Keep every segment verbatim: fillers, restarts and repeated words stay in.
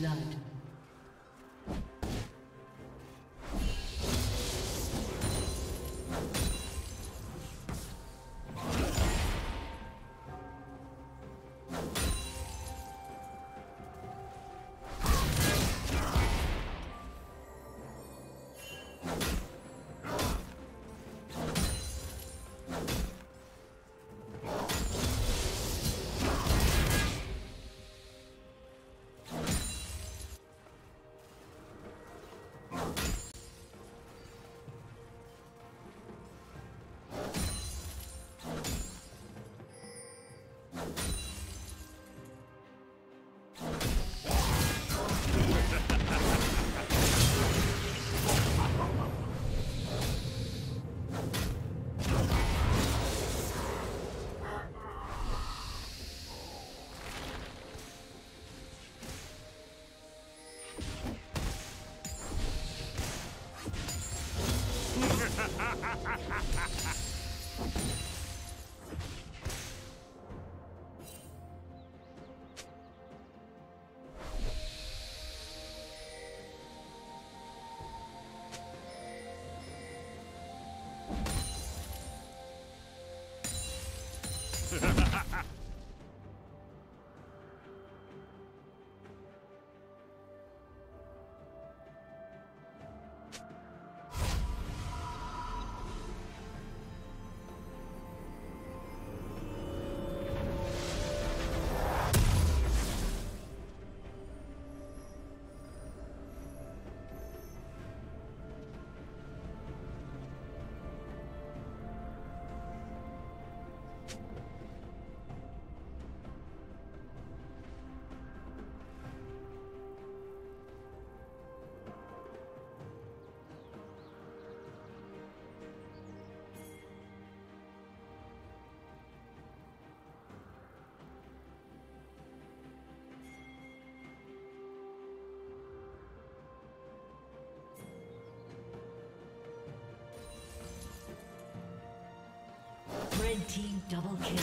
Blood. Red team double kill.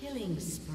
Killing spree.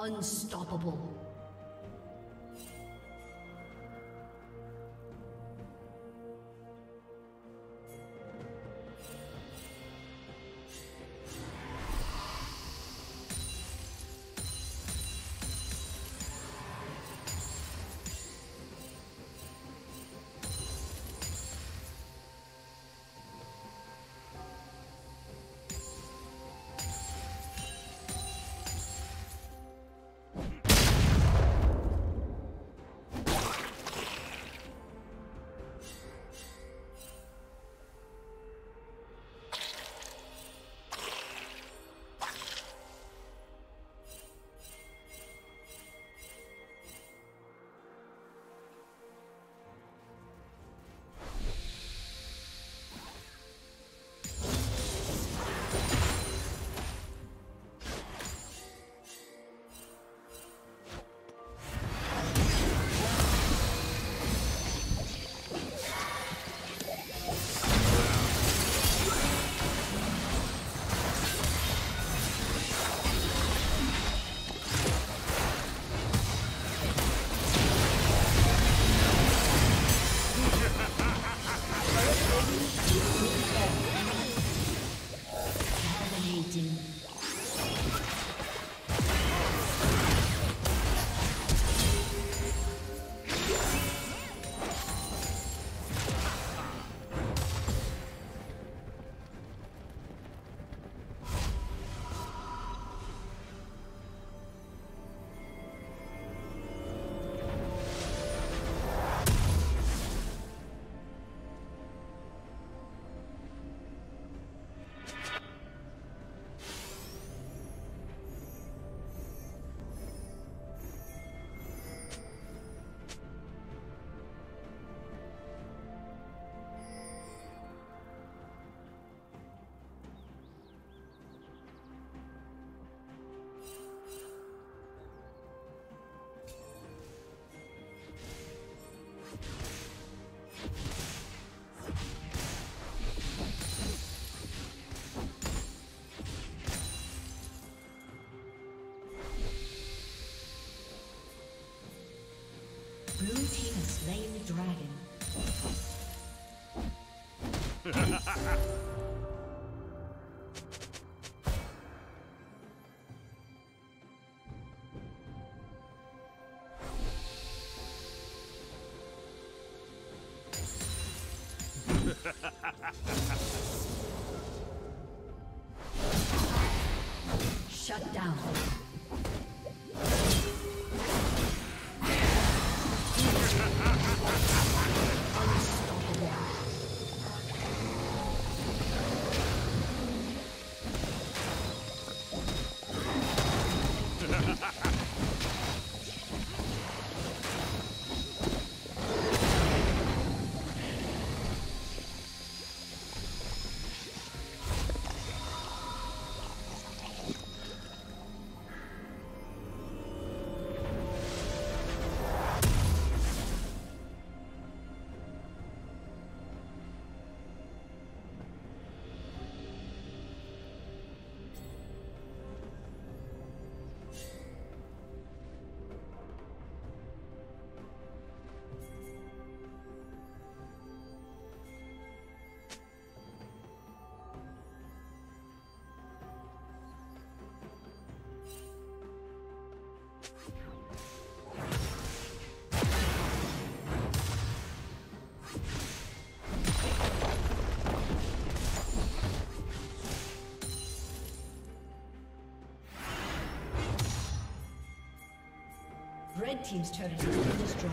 Unstoppable. dragon. Shut down. Red team's turret has been destroyed.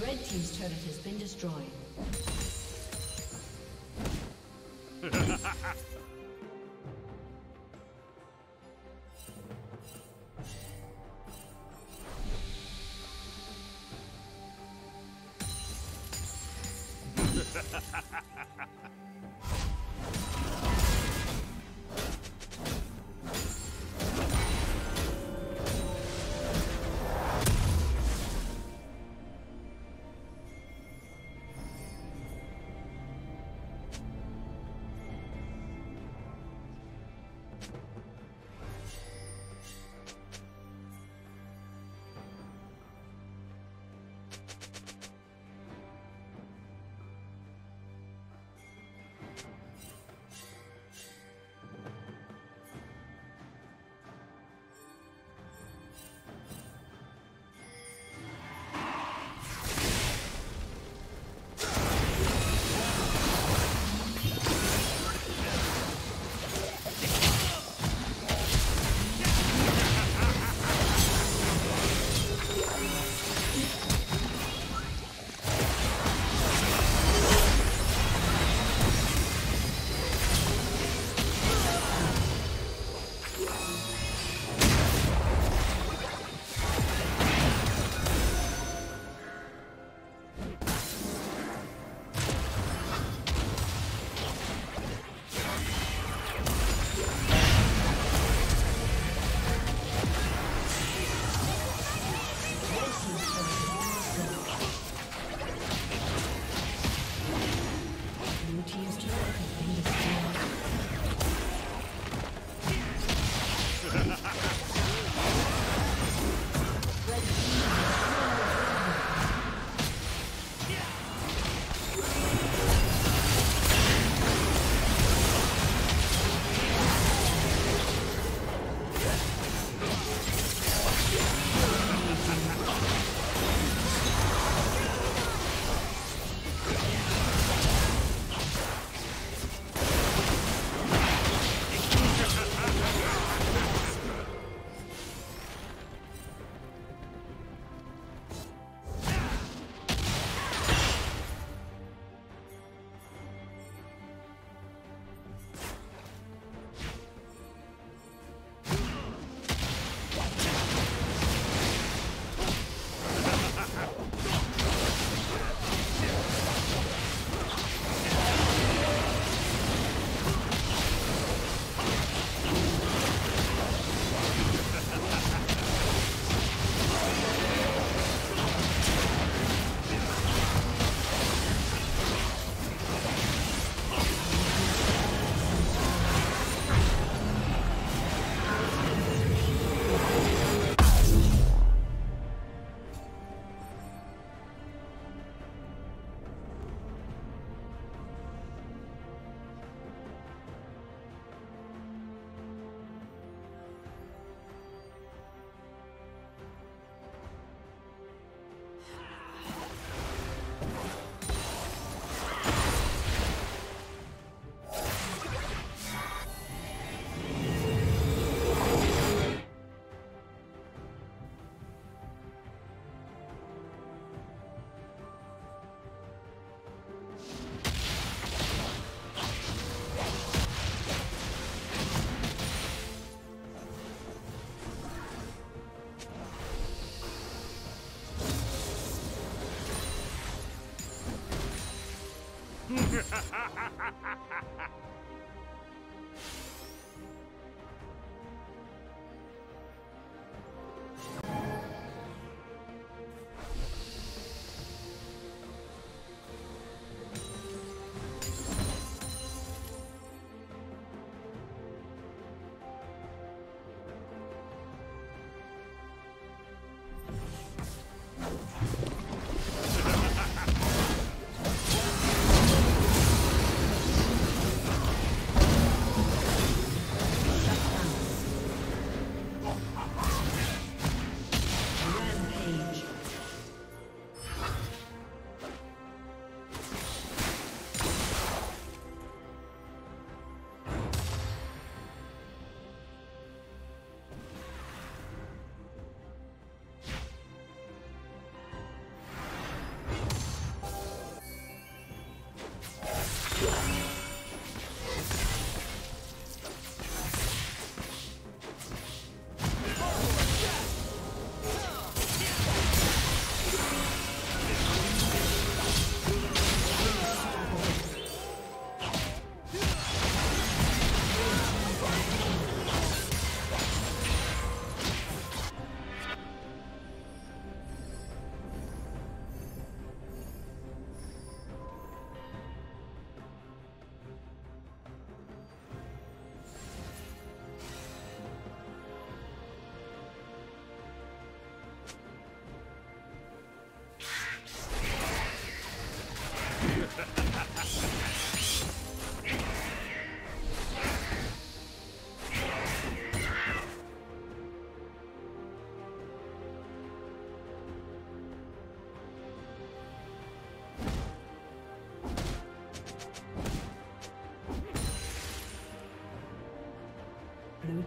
Red team's turret has been destroyed. Blue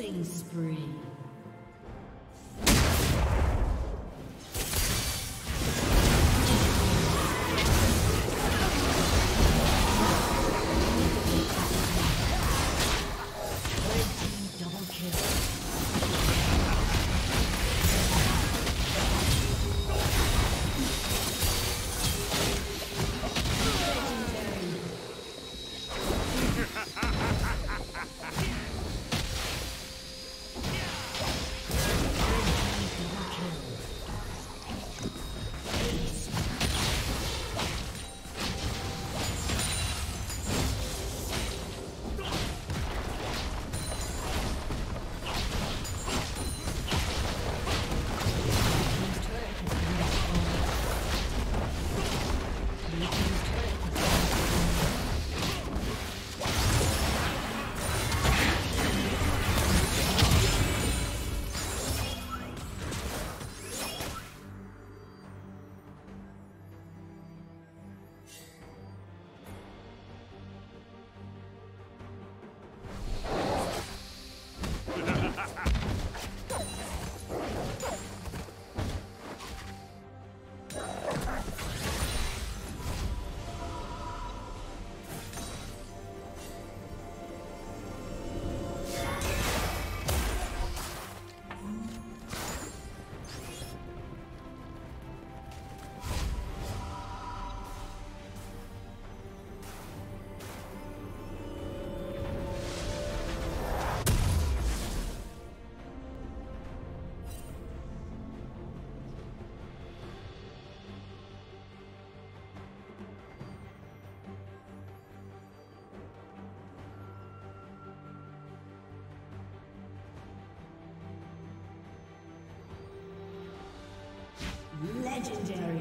Killing spree. Legendary.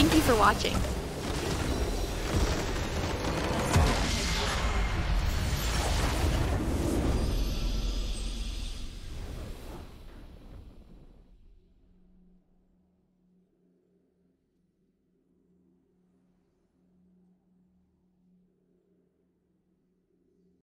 Thank you for watching.